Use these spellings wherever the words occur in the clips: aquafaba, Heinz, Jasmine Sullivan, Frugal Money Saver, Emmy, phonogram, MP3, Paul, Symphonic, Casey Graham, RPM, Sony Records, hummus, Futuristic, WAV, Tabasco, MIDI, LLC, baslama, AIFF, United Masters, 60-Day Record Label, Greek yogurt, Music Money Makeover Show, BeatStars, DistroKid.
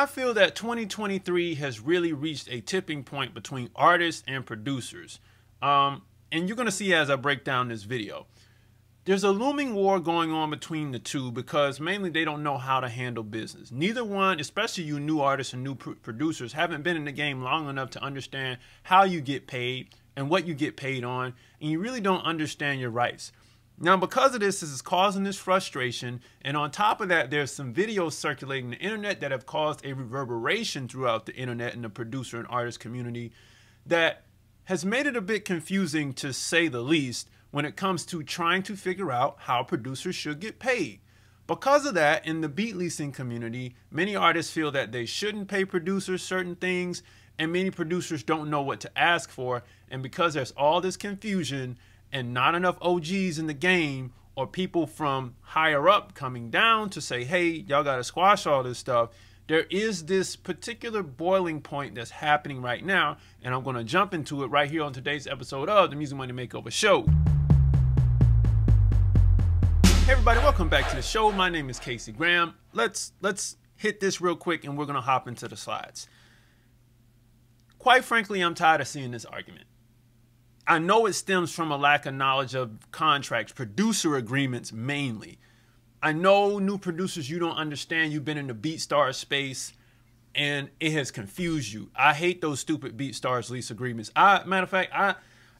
I feel that 2023 has really reached a tipping point between artists and producers. And you're going to see as I break down this video. There's a looming war going on between the two because mainly they don't know how to handle business. Neither one, especially you new artists and new producers, haven't been in the game long enough to understand how you get paid and what you get paid on, and you really don't understand your rights. Now, because of this, this is causing this frustration, and on top of that, there's some videos circulating the internet that have caused a reverberation throughout the internet and the producer and artist community that has made it a bit confusing, to say the least, when it comes to trying to figure out how producers should get paid. Because of that, in the beat leasing community, many artists feel that they shouldn't pay producers certain things, and many producers don't know what to ask for, and because there's all this confusion and not enough OGs in the game or people from higher up coming down to say, hey, y'all gotta squash all this stuff, there is this particular boiling point that's happening right now, and I'm gonna jump into it right here on today's episode of the Music Money Makeover Show. Hey everybody, welcome back to the show. My name is Casey Graham. Let's hit this real quick and we're gonna hop into the slides. Quite frankly, I'm tired of seeing this argument. I know it stems from a lack of knowledge of contracts, producer agreements mainly. I know new producers, you don't understand, you've been in the BeatStars space and it has confused you. I hate those stupid BeatStars lease agreements. Matter of fact,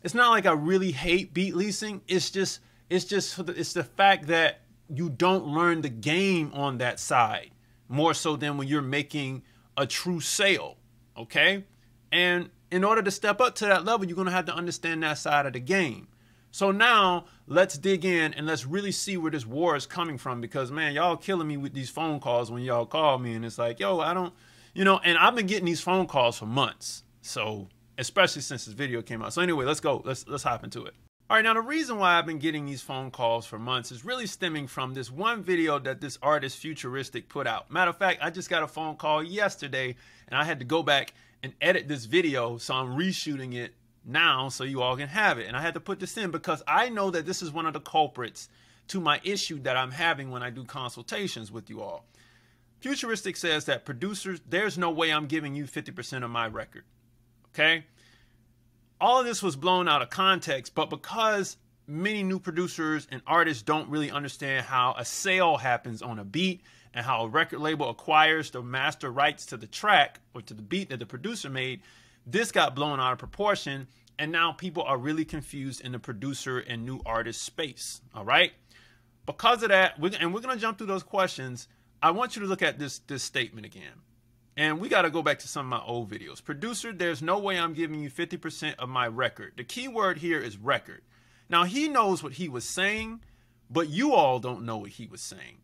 it's not like I really hate beat leasing, it's the fact that you don't learn the game on that side more so than when you're making a true sale, okay? And in order to step up to that level, you're gonna have to understand that side of the game. So now let's dig in and let's really see where this war is coming from, because man, y'all killing me with these phone calls when y'all call me and it's like, yo, I don't, you know, and I've been getting these phone calls for months. So, especially since this video came out. So anyway, let's go, let's hop into it. All right, now the reason why I've been getting these phone calls for months is really stemming from this one video that this artist Futuristic put out. Matter of fact, I just got a phone call yesterday and I had to go back and edit this video, so I'm reshooting it now so you all can have it. And I had to put this in because I know that this is one of the culprits to my issue that I'm having when I do consultations with you all. Futuristic says that producers, there's no way I'm giving you 50% of my record, okay? All of this was blown out of context, but because many new producers and artists don't really understand how a sale happens on a beat and how a record label acquires the master rights to the track or to the beat that the producer made, this got blown out of proportion, and now people are really confused in the producer and new artist space, all right? Because of that, we're gonna jump through those questions. I want you to look at this statement again. And we got to go back to some of my old videos. Producer, there's no way I'm giving you 50% of my record. The key word here is record. Now, he knows what he was saying, but you all don't know what he was saying.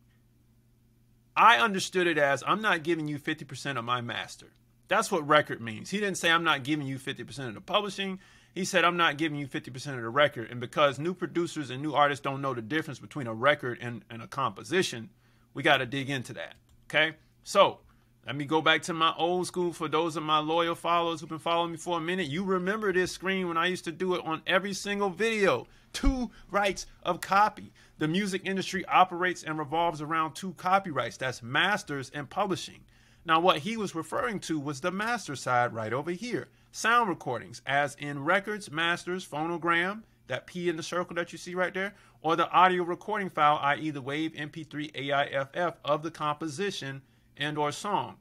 I understood it as, I'm not giving you 50% of my master. That's what record means. He didn't say, I'm not giving you 50% of the publishing. He said, I'm not giving you 50% of the record. And because new producers and new artists don't know the difference between a record and a composition, we got to dig into that, okay? So, let me go back to my old school. For those of my loyal followers who've been following me for a minute, you remember this screen when I used to do it on every single video. Two rights of copy. The music industry operates and revolves around two copyrights. That's masters and publishing. Now, what he was referring to was the master side right over here. Sound recordings, as in records, masters, phonogram, that P in the circle that you see right there, or the audio recording file, i.e. the WAV, MP3, AIFF of the composition and or song.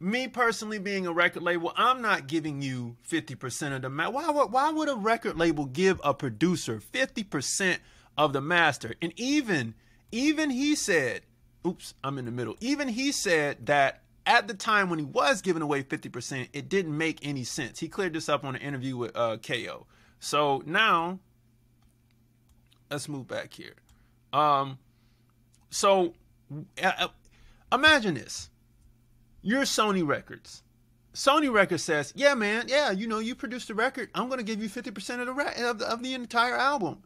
Me personally being a record label, I'm not giving you 50% of the master. Why would a record label give a producer 50% of the master? And even he said, oops, I'm in the middle. Even he said that at the time when he was giving away 50%, it didn't make any sense. He cleared this up on an interview with KO. So now let's move back here. So imagine this. You're Sony Records. Sony Records says, yeah, man, yeah, you know, you produced the record. I'm going to give you 50% of the entire album.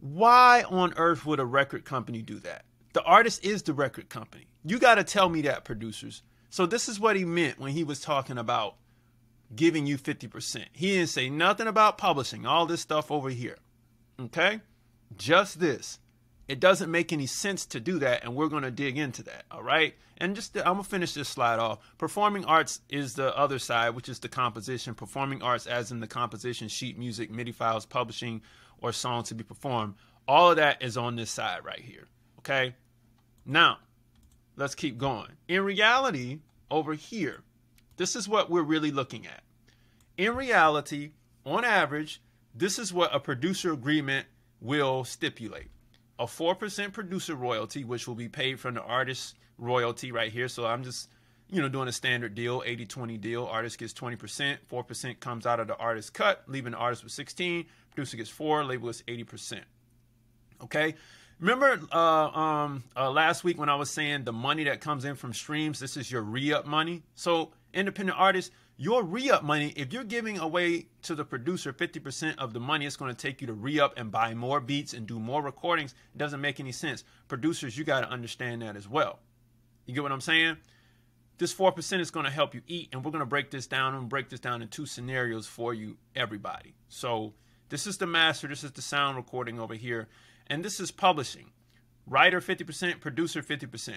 Why on earth would a record company do that? The artist is the record company. You got to tell me that, producers. So this is what he meant when he was talking about giving you 50%. He didn't say nothing about publishing, all this stuff over here. Okay? Just this. It doesn't make any sense to do that, and we're going to dig into that, all right? And just, I'm going to finish this slide off. Performing arts is the other side, which is the composition. Performing arts as in the composition, sheet music, MIDI files, publishing, or song to be performed. All of that is on this side right here, okay? Now, let's keep going. In reality, over here, this is what we're really looking at. In reality, on average, this is what a producer agreement will stipulate. A 4% producer royalty, which will be paid from the artist's royalty right here. So I'm just, doing a standard deal, 80-20 deal. Artist gets 20%, 4% comes out of the artist's cut, leaving the artist with 16. Producer gets 4, label gets 80%. Okay. Remember last week when I was saying the money that comes in from streams, this is your re-up money. So independent artists, your re-up money, if you're giving away to the producer 50% of the money, it's going to take you to re-up and buy more beats and do more recordings. It doesn't make any sense. Producers, you got to understand that as well. You get what I'm saying? This 4% is going to help you eat, and we're going to break this down and break this down in 2 scenarios for you, everybody. So this is the master. This is the sound recording over here. And this is publishing. Writer 50%, producer 50%.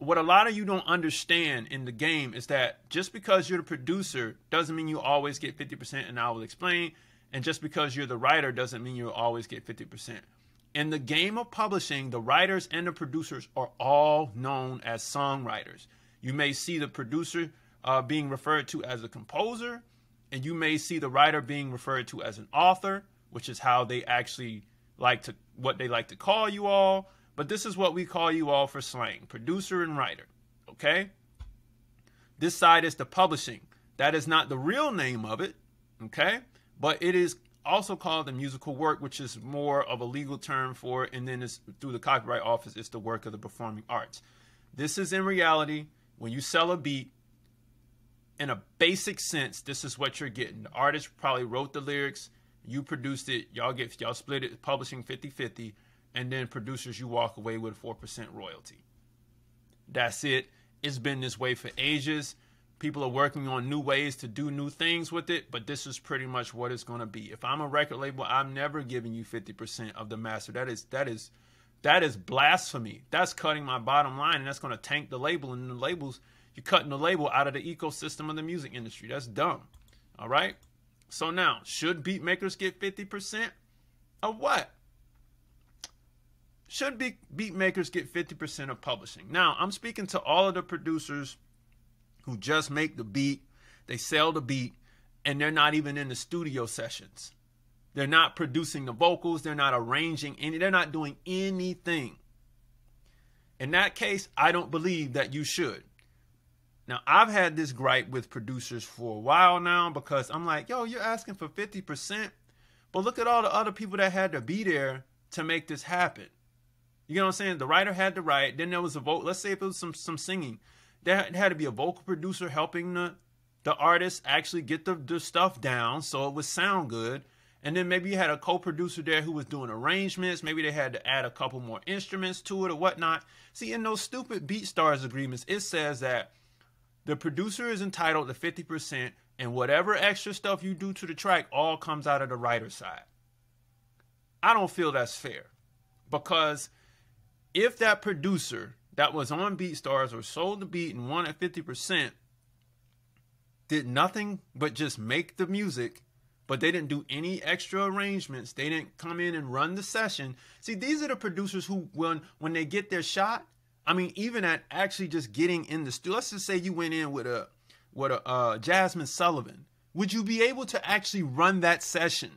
What a lot of you don't understand in the game is that just because you're the producer doesn't mean you always get 50%, and I will explain. And just because you're the writer doesn't mean you'll always get 50%. In the game of publishing, the writers and the producers are all known as songwriters. You may see the producer being referred to as a composer, and you may see the writer being referred to as an author, which is how they actually what they like to call you all, but this is what we call you all for slang, producer and writer, okay? This side is the publishing. That is not the real name of it, okay? But it is also called the musical work, which is more of a legal term for it, and then it's through the Copyright Office, it's the work of the performing arts. This is in reality, when you sell a beat, in a basic sense, this is what you're getting. The artist probably wrote the lyrics, you produced it, y'all split it, publishing 50-50, and then producers, you walk away with a 4% royalty. That's it. It's been this way for ages. People are working on new ways to do new things with it, but this is pretty much what it's going to be. If I'm a record label, I'm never giving you 50% of the master. That is blasphemy. That's cutting my bottom line, and that's going to tank the label, and the labels, you're cutting the label out of the ecosystem of the music industry. That's dumb. All right? So now, should beat makers get 50% of what? Should beat makers get 50% of publishing? Now, I'm speaking to all of the producers who just make the beat, they sell the beat, and they're not even in the studio sessions. They're not producing the vocals, they're not arranging any, they're not doing anything. In that case, I don't believe that you should. Now, I've had this gripe with producers for a while now because I'm like, yo, you're asking for 50%, but look at all the other people that had to be there to make this happen. You know what I'm saying? The writer had to write. Then there was a vote. Let's say if it was some singing. There had to be a vocal producer helping the artist actually get the stuff down so it would sound good. And then maybe you had a co-producer there who was doing arrangements. Maybe they had to add a couple more instruments to it or whatnot. See, in those stupid BeatStars agreements, it says that the producer is entitled to 50%, and whatever extra stuff you do to the track all comes out of the writer's side. I don't feel that's fair, because if that producer that was on BeatStars or sold the beat and won at 50% did nothing but just make the music, but they didn't do any extra arrangements, they didn't come in and run the session. See, these are the producers who, when they get their shot, I mean, even at actually just getting in the studio, let's just say you went in with a Jasmine Sullivan. Would you be able to actually run that session?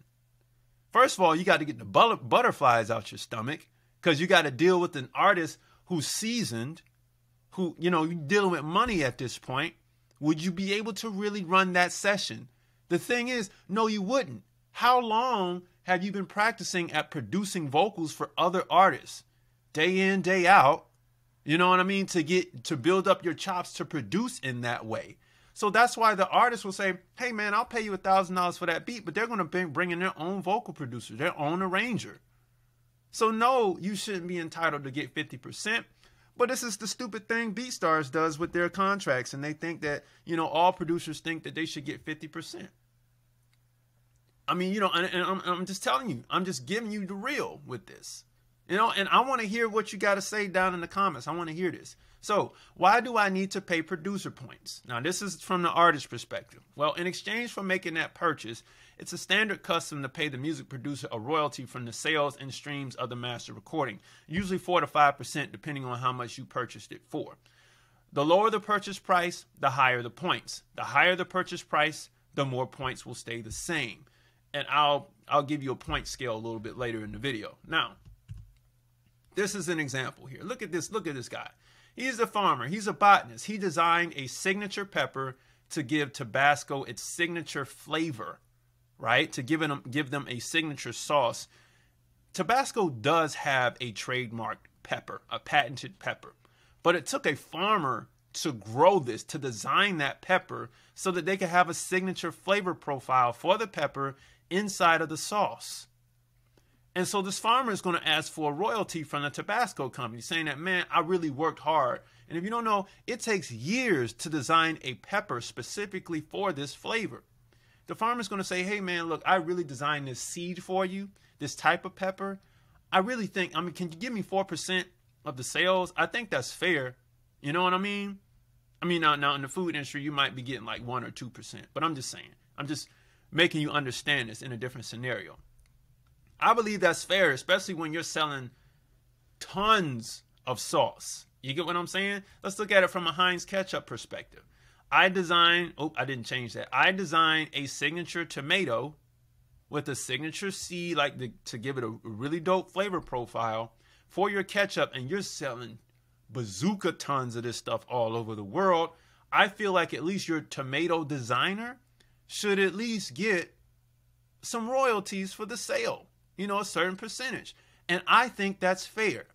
First of all, you got to get the butterflies out your stomach, because you got to deal with an artist who's seasoned, who, you're dealing with money at this point. Would you be able to really run that session? The thing is, no, you wouldn't. How long have you been practicing at producing vocals for other artists? Day in, day out. You know what I mean? To build up your chops to produce in that way. So that's why the artist will say, hey man, I'll pay you $1,000 for that beat, but they're going to bring in their own vocal producer, their own arranger. So no, you shouldn't be entitled to get 50%, but this is the stupid thing BeatStars does with their contracts. And they think that, all producers think that they should get 50%. I mean, and I'm just telling you, I'm just giving you the real with this. You know, and I want to hear what you got to say down in the comments. I want to hear this. So, why do I need to pay producer points? Now, this is from the artist's perspective. Well, in exchange for making that purchase, it's a standard custom to pay the music producer a royalty from the sales and streams of the master recording, usually 4 to 5% depending on how much you purchased it for. The lower the purchase price, the higher the points. The higher the purchase price, the more points will stay the same. And I'll give you a point scale a little bit later in the video. Now, this is an example here. Look at this guy. He's a farmer. He's a botanist. He designed a signature pepper to give Tabasco its signature flavor, right? To give them a signature sauce. Tabasco does have a trademarked pepper, a patented pepper, but it took a farmer to grow this, to design that pepper so that they could have a signature flavor profile for the pepper inside of the sauce. And so this farmer is going to ask for a royalty from the Tabasco company saying that, man, I really worked hard. And if you don't know, it takes years to design a pepper specifically for this flavor. The farmer's going to say, hey, man, look, I really designed this seed for you, this type of pepper. I really think, I mean, can you give me 4% of the sales? I think that's fair. You know what I mean? I mean, now in the food industry, you might be getting like 1 or 2%. But I'm just saying, I'm just making you understand this in a different scenario. I believe that's fair, especially when you're selling tons of sauce. You get what I'm saying? Let's look at it from a Heinz ketchup perspective. I designed a signature tomato with a signature seed, like to give it a really dope flavor profile for your ketchup, and you're selling bazooka tons of this stuff all over the world. I feel like at least your tomato designer should at least get some royalties for the sale. You know, a certain percentage. And I think that's fair.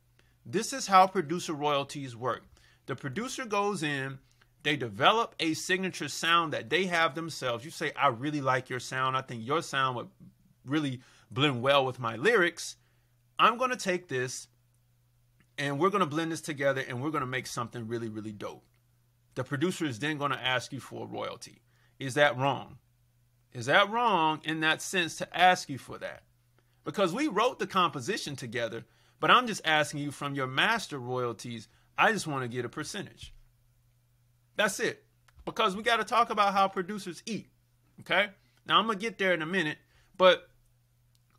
This is how producer royalties work. The producer goes in, they develop a signature sound that they have themselves. You say, I really like your sound. I think your sound would really blend well with my lyrics. I'm going to take this and we're going to blend this together and we're going to make something really, really dope. The producer is then going to ask you for a royalty. Is that wrong? Is that wrong in that sense to ask you for that? Because we wrote the composition together, but I'm just asking you from your master royalties, I just want to get a percentage. That's it. Because we got to talk about how producers eat. Okay? Now I'm going to get there in a minute, but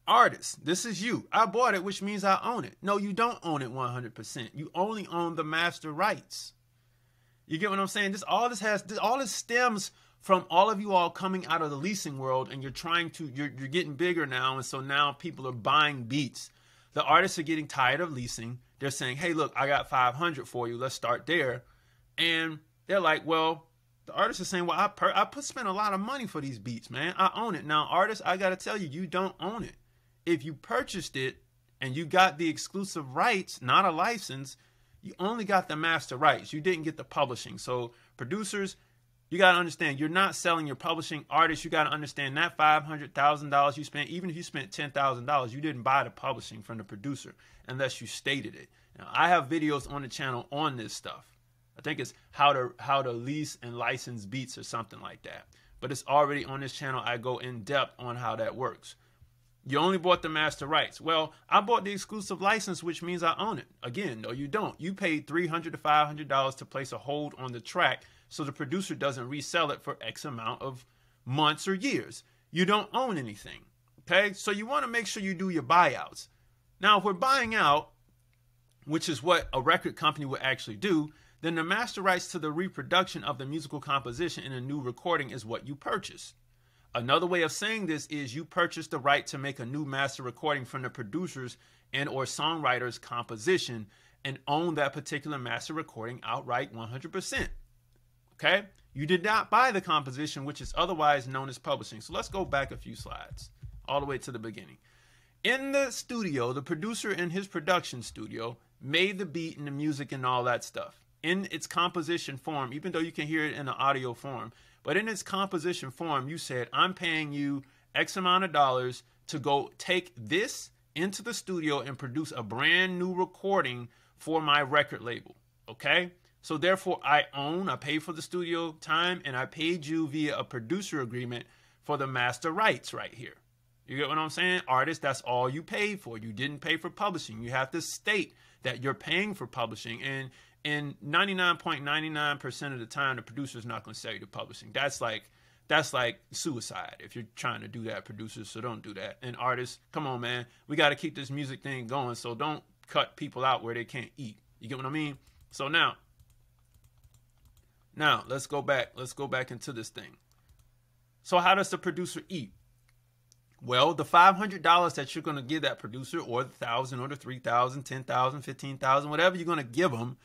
artists, this is you. I bought it, which means I own it. No, you don't own it 100%. You only own the master rights. You get what I'm saying? All this stems from all of you all coming out of the leasing world, and you're getting bigger now, and so now people are buying beats. The artists are getting tired of leasing. They're saying, hey, look, I got 500 for you. Let's start there. And they're like, well, the artists are saying, well, I spent a lot of money for these beats, man. I own it. Now, artists, I got to tell you, you don't own it. If you purchased it and you got the exclusive rights, not a license, you only got the master rights. You didn't get the publishing. So producers, you got to understand, you're not selling your publishing. Artists, you got to understand that $500,000 you spent, even if you spent $10,000, you didn't buy the publishing from the producer unless you stated it. Now, I have videos on the channel on this stuff. I think it's how to lease and license beats or something like that. But it's already on this channel. I go in depth on how that works. You only bought the master rights. Well, I bought the exclusive license, which means I own it. Again, no, you don't. You paid $300 to $500 to place a hold on the track, so the producer doesn't resell it for X amount of months or years. You don't own anything, okay? So you want to make sure you do your buyouts. Now, if we're buying out, which is what a record company would actually do, then the master rights to the reproduction of the musical composition in a new recording is what you purchase. Another way of saying this is you purchase the right to make a new master recording from the producer's and/or songwriter's composition and own that particular master recording outright 100%. Okay, you did not buy the composition, which is otherwise known as publishing. So let's go back a few slides all the way to the beginning. In the studio, the producer in his production studio made the beat and the music and all that stuff in its composition form, even though you can hear it in the audio form. But in its composition form, you said, I'm paying you X amount of dollars to go take this into the studio and produce a brand new recording for my record label. Okay. So therefore, I paid for the studio time, and I paid you via a producer agreement for the master rights right here. You get what I'm saying? Artists, that's all you paid for. You didn't pay for publishing. You have to state that you're paying for publishing. And 99.99% of the time, the producer's not going to sell you the publishing. That's like suicide if you're trying to do that, producers. So don't do that. And artists, come on, man. We got to keep this music thing going. So don't cut people out where they can't eat. You get what I mean? So now let's go back. Let's go back into this thing. So how does the producer eat? Well, the $500 that you're going to give that producer, or the $1,000, or the $3,000, $10,000, $15,000, whatever you're going to give them,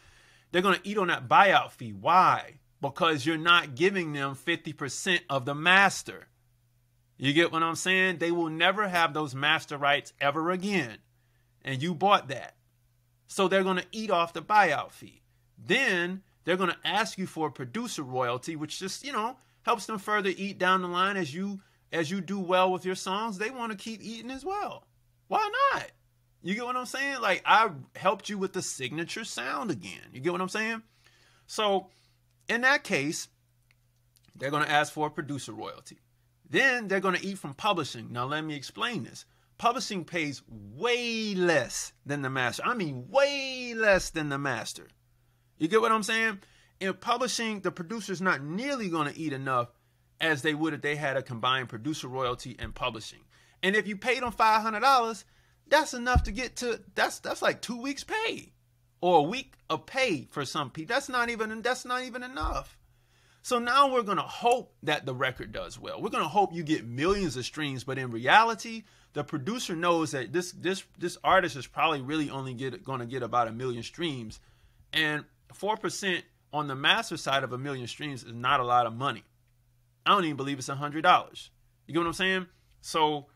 they're going to eat on that buyout fee. Why? Because you're not giving them 50% of the master. You get what I'm saying? They will never have those master rights ever again. And you bought that. So they're going to eat off the buyout fee. Then they're going to ask you for a producer royalty, which just, you know, helps them further eat down the line as you do well with your songs. They want to keep eating as well. Why not? You get what I'm saying? Like, I helped you with the signature sound again. You get what I'm saying? So in that case, they're going to ask for a producer royalty. Then they're going to eat from publishing. Now, let me explain this. Publishing pays way less than the master. I mean, way less than the master. You get what I'm saying? In publishing, the producer's not nearly going to eat enough as they would if they had a combined producer royalty and publishing. And if you paid them $500, that's enough to get to, that's like 2 weeks pay or a week of pay for some people. That's not even enough. So now we're going to hope that the record does well. We're going to hope you get millions of streams, but in reality, the producer knows that this artist is probably really only going to get about 1 million streams, and 4% on the master side of 1 million streams is not a lot of money. I don't even believe it's $100. You get what I'm saying? So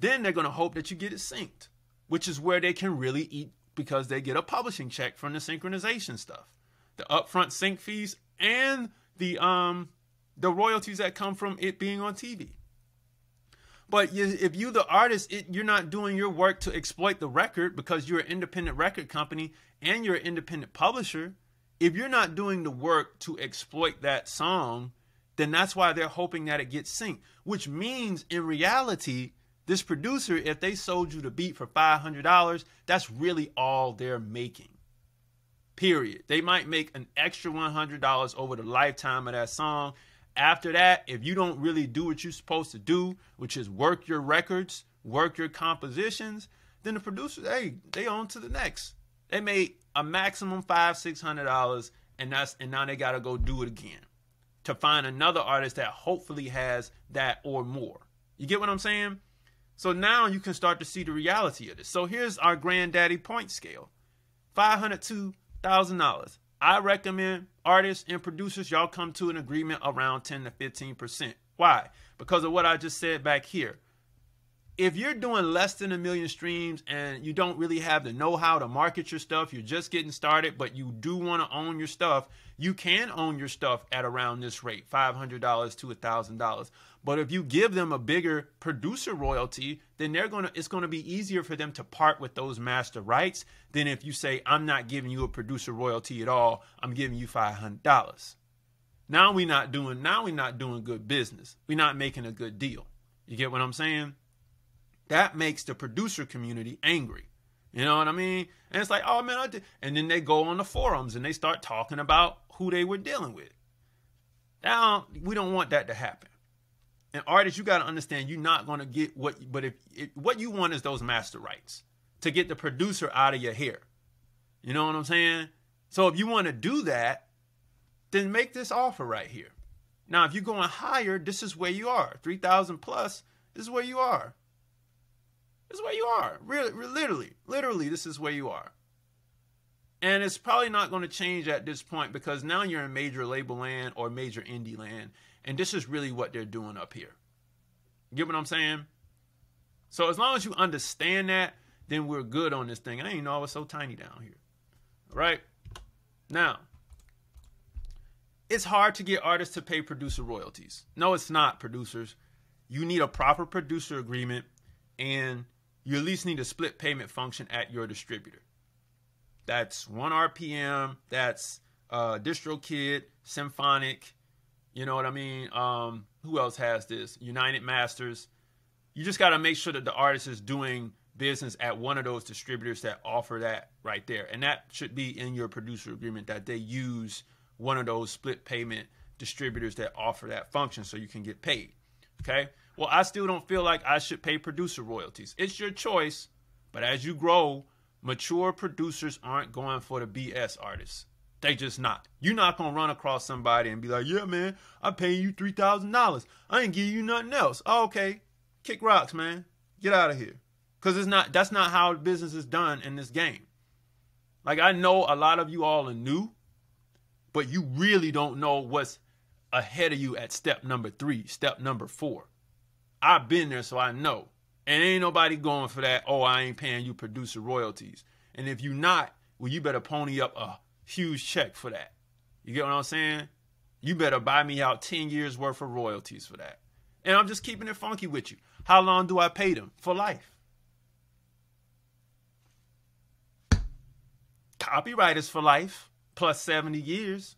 then they're going to hope that you get it synced, which is where they can really eat because they get a publishing check from the synchronization stuff, the upfront sync fees, and the royalties that come from it being on TV. But if you, the artist, you're not doing your work to exploit the record because you're an independent record company and you're an independent publisher. If you're not doing the work to exploit that song, then that's why they're hoping that it gets synced, which means in reality, this producer, if they sold you the beat for $500, that's really all they're making, period. They might make an extra $100 over the lifetime of that song. After that, if you don't really do what you're supposed to do, which is work your records, work your compositions, then the producers, hey, they on to the next. They made a maximum $500–600, and now they got to go do it again to find another artist that hopefully has that or more. You get what I'm saying? So now you can start to see the reality of this. So here's our granddaddy point scale, $500 to $1,000. I recommend artists and producers, y'all come to an agreement around 10 to 15%. Why? Because of what I just said back here. If you're doing less than 1 million streams and you don't really have the know-how to market your stuff, you're just getting started, but you do want to own your stuff, you can own your stuff at around this rate, $500 to $1,000. But if you give them a bigger producer royalty, then it's going to be easier for them to part with those master rights than if you say, I'm not giving you a producer royalty at all, I'm giving you $500. Now we're not doing good business. We're not making a good deal. You get what I'm saying? That makes the producer community angry. You know what I mean? And it's like, oh man, I did. And then they go on the forums and they start talking about who they were dealing with. Now, we don't want that to happen. And artists, you got to understand, you're not going to get what, but if what you want is those master rights to get the producer out of your hair. You know what I'm saying? So if you want to do that, then make this offer right here. Now, if you're going higher, this is where you are. 3,000 plus, this is where you are. This is where you are. Really, literally, this is where you are. And it's probably not going to change at this point because now you're in major label land or major indie land. And this is really what they're doing up here. You get what I'm saying? So as long as you understand that, then we're good on this thing. I didn't know I was so tiny down here. All right. Now, it's hard to get artists to pay producer royalties. No, it's not, producers. You need a proper producer agreement, and you at least need a split payment function at your distributor. That's one RPM. That's DistroKid, Symphonic. You know what I mean? Who else has this? United Masters. you just got to make sure that the artist is doing business at one of those distributors that offer that right there. And that should be in your producer agreement, that they use one of those split payment distributors that offer that function so you can get paid. Okay? Well, I still don't feel like I should pay producer royalties. It's your choice, but as you grow, mature producers aren't going for the BS artists. They just not. You're not going to run across somebody and be like, yeah, man, I'm paying you $3,000. I ain't giving you nothing else. Oh, okay. Kick rocks, man. Get out of here. Because it's not, that's not how business is done in this game. Like, I know a lot of you all are new, but you really don't know what's ahead of you at step number 3, step number 4. I've been there, so I know. And ain't nobody going for that, oh, I ain't paying you producer royalties. And if you not, well, you better pony up a huge check for that. You get what I'm saying? You better buy me out 10 years worth of royalties for that. And I'm just keeping it funky with you. How long do I pay them? For life. Copyright is for life, plus 70 years.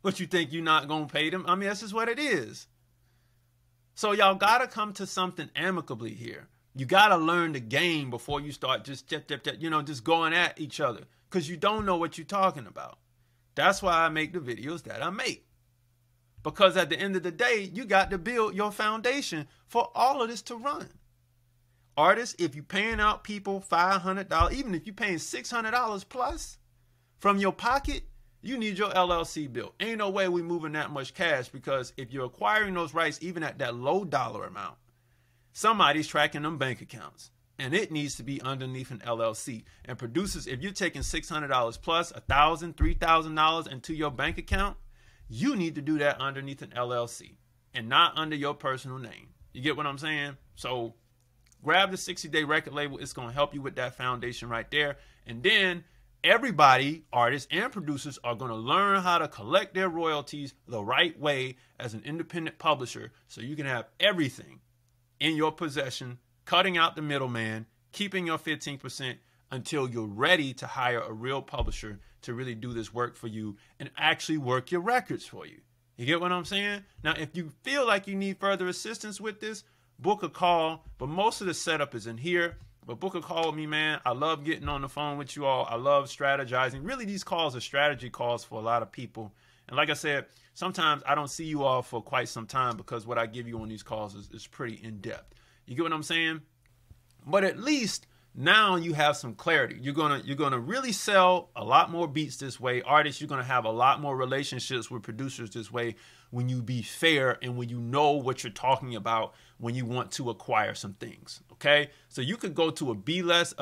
What, you think you're not going to pay them? I mean, that's just what it is. So y'all got to come to something amicably here. You got to learn the game before you start just, you know, just going at each other, because you don't know what you're talking about. That's why I make the videos that I make. Because at the end of the day, you got to build your foundation for all of this to run. Artists, if you're paying out people $500, even if you're paying $600 plus from your pocket, you need your LLC built. Ain't no way we moving that much cash, because if you're acquiring those rights, even at that low dollar amount, somebody's tracking them bank accounts, and it needs to be underneath an LLC. And producers, if you're taking $600 plus, $1,000, $3,000 into your bank account, you need to do that underneath an LLC and not under your personal name. You get what I'm saying? So grab the 60-day record label. It's going to help you with that foundation right there. And then everybody, artists and producers, are going to learn how to collect their royalties the right way as an independent publisher, so you can have everything in your possession, cutting out the middleman, keeping your 15% until you're ready to hire a real publisher to really do this work for you and actually work your records for you. You get what I'm saying? Now, if you feel like you need further assistance with this, book a call. But most of the setup is in here. But book a call with me, man. I love getting on the phone with you all. I love strategizing. Really, these calls are strategy calls for a lot of people. And like I said, sometimes I don't see you all for quite some time, because what I give you on these calls is pretty in-depth. You get what I'm saying? But at least now you have some clarity. You're gonna really sell a lot more beats this way. Artists, you're gonna have a lot more relationships with producers this way, when you be fair and when you know what you're talking about when you want to acquire some things. Okay, so you could go to a B-list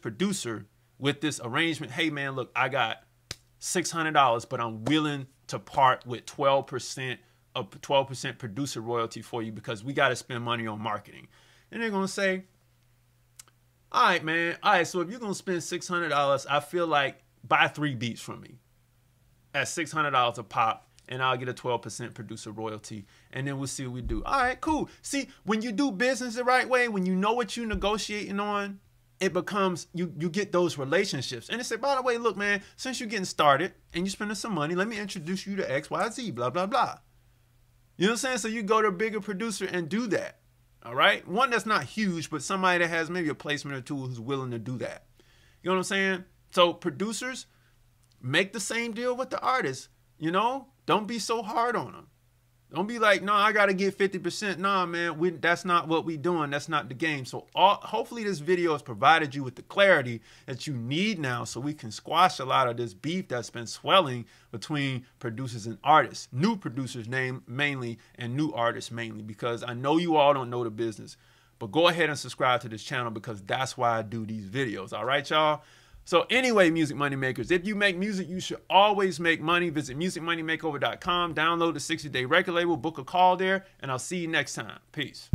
producer with this arrangement. Hey man, look, I got $600, but I'm willing to part with 12% producer royalty for you, because we got to spend money on marketing. And they're gonna say, all right, man. All right, so if you're going to spend $600, I feel like buy 3 beats from me at $600 a pop, and I'll get a 12% producer royalty, and then we'll see what we do. All right, cool. See, when you do business the right way, when you know what you're negotiating on, it becomes, you get those relationships. And they say, by the way, look, man, since you're getting started and you're spending some money, let me introduce you to X, Y, Z, blah, blah, blah. You know what I'm saying? So you go to a bigger producer and do that. All right. One that's not huge, but somebody that has maybe a placement or two who's willing to do that. You know what I'm saying? So producers, make the same deal with the artists. You know, don't be so hard on them. Don't be like, no, I got to get 50%. Nah, man, that's not what we doing. That's not the game. So hopefully this video has provided you with the clarity that you need now, so we can squash a lot of this beef that's been swelling between producers and artists, new producers mainly and new artists mainly, because I know you all don't know the business. But go ahead and subscribe to this channel, because that's why I do these videos. All right, y'all. So anyway, Music Money Makers, if you make music, you should always make money. Visit musicmoneymakeover.com, download the 60-day record label, book a call there, and I'll see you next time. Peace.